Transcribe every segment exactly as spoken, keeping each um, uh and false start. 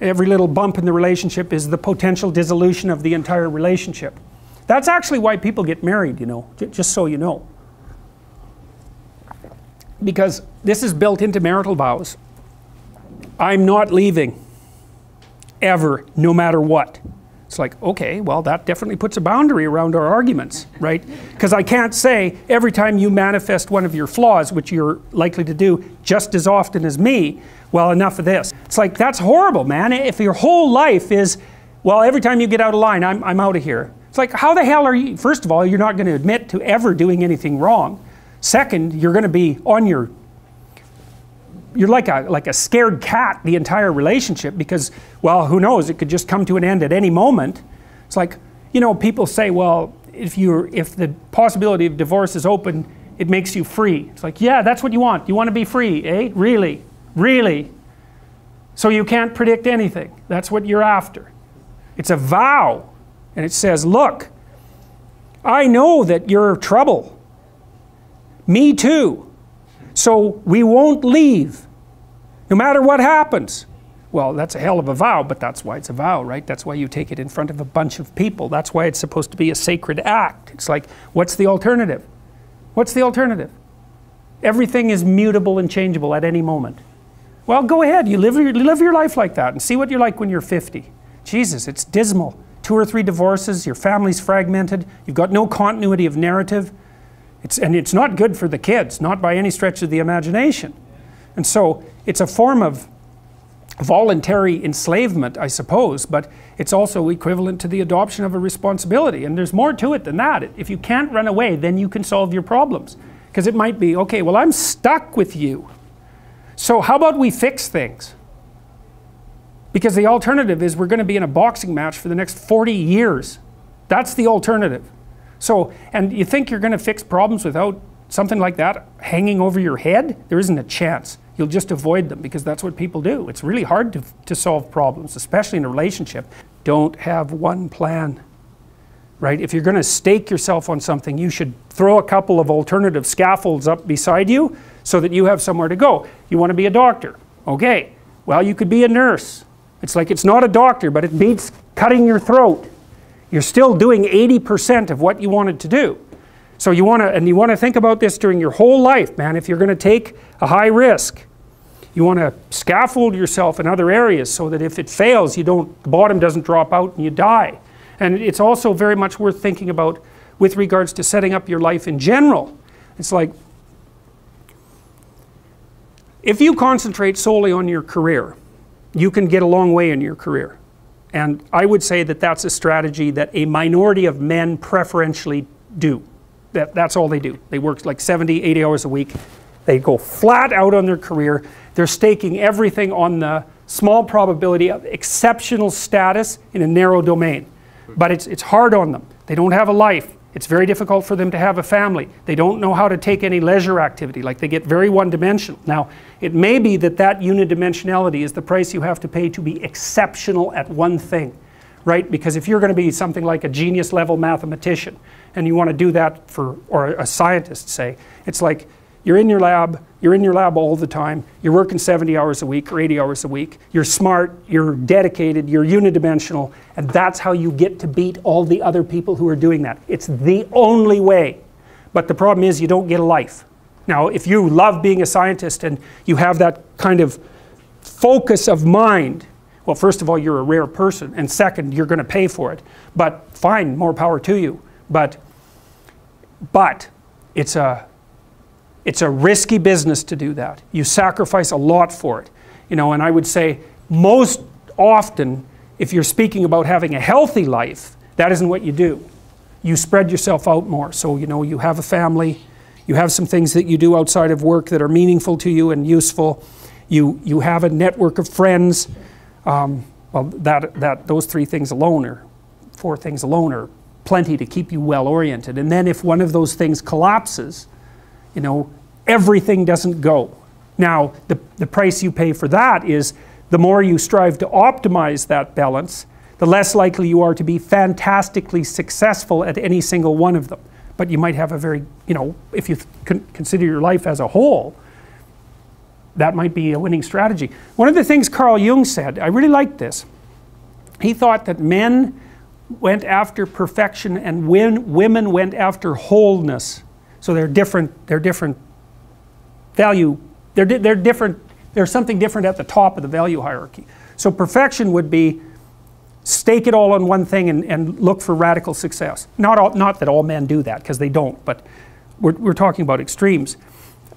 every little bump in the relationship is the potential dissolution of the entire relationship. That's actually why people get married, you know, just so you know. Because this is built into marital vows. I'm not leaving, ever, no matter what. It's like, okay, well, that definitely puts a boundary around our arguments, right? Because I can't say every time you manifest one of your flaws, which you're likely to do just as often as me, well, enough of this. It's like, that's horrible, man. If your whole life is, well, every time you get out of line, I'm, I'm out of here. It's like, how the hell are you, first of all, you're not going to admit to ever doing anything wrong. Second, you're going to be on your, you're like a, like a scared cat the entire relationship because, well, who knows, it could just come to an end at any moment. It's like, you know, people say, well, if, you're, if the possibility of divorce is open, it makes you free. It's like, yeah, that's what you want. You want to be free, eh? Really? Really? So you can't predict anything. That's what you're after. It's a vow. And it says, look, I know that you're trouble. Me too. So we won't leave, no matter what happens. Well, that's a hell of a vow, but that's why it's a vow, right? That's why you take it in front of a bunch of people. That's why it's supposed to be a sacred act. It's like, what's the alternative? What's the alternative? Everything is mutable and changeable at any moment. Well, go ahead. You live your, live your life like that and see what you're like when you're fifty. Jesus, it's dismal. Two or three divorces, your family's fragmented, you've got no continuity of narrative. It's, and it's not good for the kids, not by any stretch of the imagination. And so it's a form of voluntary enslavement, I suppose, but it's also equivalent to the adoption of a responsibility. And there's more to it than that. If you can't run away, then you can solve your problems. Because it might be, okay, well, I'm stuck with you. So how about we fix things? Because the alternative is we're going to be in a boxing match for the next forty years. That's the alternative. So, and you think you're going to fix problems without something like that hanging over your head? There isn't a chance. You'll just avoid them because that's what people do. It's really hard to, to solve problems, especially in a relationship. Don't have one plan, right? If you're going to stake yourself on something, you should throw a couple of alternative scaffolds up beside you so that you have somewhere to go. You want to be a doctor. Okay. Well, you could be a nurse. It's like it's not a doctor, but it beats cutting your throat. You're still doing eighty percent of what you wanted to do. So you want to, and you want to think about this during your whole life, man. If you're going to take a high risk, you want to scaffold yourself in other areas so that if it fails, you don't, the bottom doesn't drop out and you die. And it's also very much worth thinking about with regards to setting up your life in general. It's like, if you concentrate solely on your career, you can get a long way in your career. And I would say that that's a strategy that a minority of men preferentially do. That, that's all they do. They work like seventy, eighty hours a week. They go flat out on their career. They're staking everything on the small probability of exceptional status in a narrow domain. But it's, it's hard on them. They don't have a life. It's very difficult for them to have a family. They don't know how to take any leisure activity. Like, they get very one-dimensional. Now, it may be that that unidimensionality is the price you have to pay to be exceptional at one thing, right? Because if you're going to be something like a genius-level mathematician, and you want to do that for, or a scientist, say, it's like, you're in your lab, you're in your lab all the time, you're working seventy hours a week or eighty hours a week, you're smart, you're dedicated, you're unidimensional, and that's how you get to beat all the other people who are doing that. It's the only way. But the problem is you don't get a life. Now, if you love being a scientist and you have that kind of focus of mind, well, first of all, you're a rare person, and second, you're going to pay for it. But fine, more power to you. But, but it's a... It's a risky business to do that. You sacrifice a lot for it. You know, and I would say most often, if you're speaking about having a healthy life, that isn't what you do. You spread yourself out more. So, you know, you have a family, you have some things that you do outside of work that are meaningful to you and useful. You, you have a network of friends. Um, well, that, that, those three things alone are, four things alone are plenty to keep you well-oriented. And then if one of those things collapses, you know, everything doesn't go. Now, the, the price you pay for that is the more you strive to optimize that balance, the less likely you are to be fantastically successful at any single one of them. But you might have a very, you know, if you con- consider your life as a whole, that might be a winning strategy. One of the things Carl Jung said, I really liked this. He thought that men went after perfection and women went after wholeness. So they're different, they're different value, they're, di they're different, there's something different at the top of the value hierarchy. So perfection would be stake it all on one thing and, and look for radical success. Not, all, not that all men do that, because they don't, but we're, we're talking about extremes,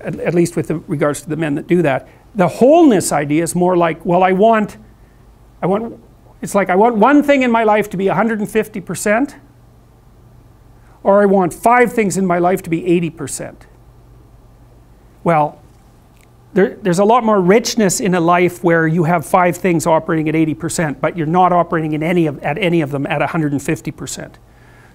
at, at least with the, regards to the men that do that. The wholeness idea is more like, well, I want, I want, it's like I want one thing in my life to be one hundred fifty percent, or I want five things in my life to be eighty percent. Well, there, there's a lot more richness in a life where you have five things operating at eighty percent, but you're not operating in any of, at any of them at one hundred fifty percent.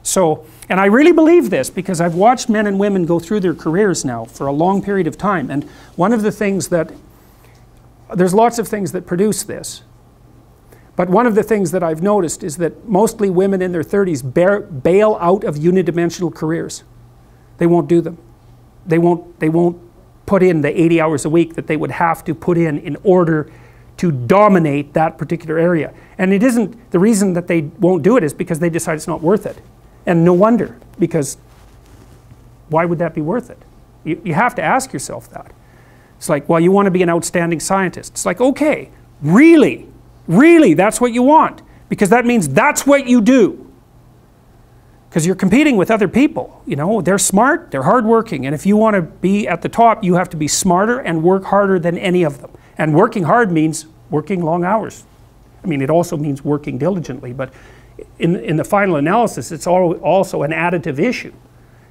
So, and I really believe this because I've watched men and women go through their careers now for a long period of time, and one of the things that, there's lots of things that produce this, but one of the things that I've noticed is that mostly women in their thirties bail out of unidimensional careers. They won't do them. They won't, they won't put in the eighty hours a week that they would have to put in in order to dominate that particular area. And it isn't, the reason that they won't do it is because they decide it's not worth it. And no wonder, because why would that be worth it? You, you have to ask yourself that. It's like, well, you want to be an outstanding scientist. It's like, okay, really? Really, that's what you want, because that means that's what you do. Because you're competing with other people, you know, they're smart, they're hardworking, and if you want to be at the top, you have to be smarter and work harder than any of them. And working hard means working long hours. I mean, it also means working diligently, but in, in the final analysis, it's all, also an additive issue.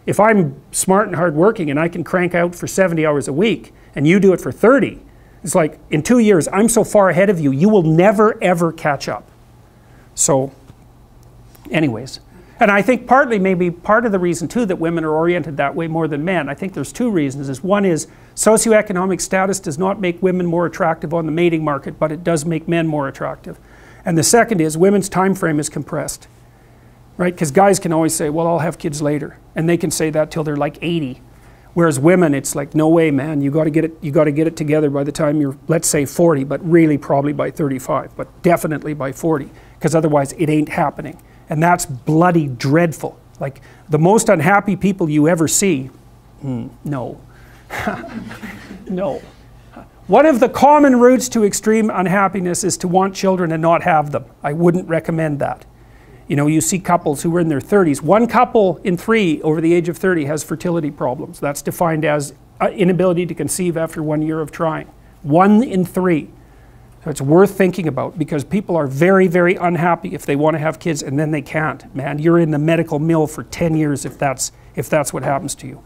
If I'm smart and hardworking and I can crank out for seventy hours a week, and you do it for thirty, it's like, in two years, I'm so far ahead of you, you will never ever catch up. So, anyways. And I think partly, maybe part of the reason too that women are oriented that way more than men, I think there's two reasons. Is one is, socioeconomic status does not make women more attractive on the mating market, but it does make men more attractive. And the second is, women's time frame is compressed. Right, because guys can always say, well, I'll have kids later. And they can say that till they're like eighty. Whereas women, it's like, no way, man, you got to get it, you got to get it together by the time you're, let's say forty, but really probably by thirty-five, but definitely by forty, because otherwise it ain't happening. And that's bloody dreadful. Like, the most unhappy people you ever see, mm, no, no. One of the common routes to extreme unhappiness is to want children and not have them. I wouldn't recommend that. You know, you see couples who are in their thirties. One couple in three over the age of thirty has fertility problems. That's defined as inability to conceive after one year of trying. One in three. So it's worth thinking about, because people are very, very unhappy if they want to have kids and then they can't. Man, you're in the medical mill for ten years if that's, if that's what happens to you.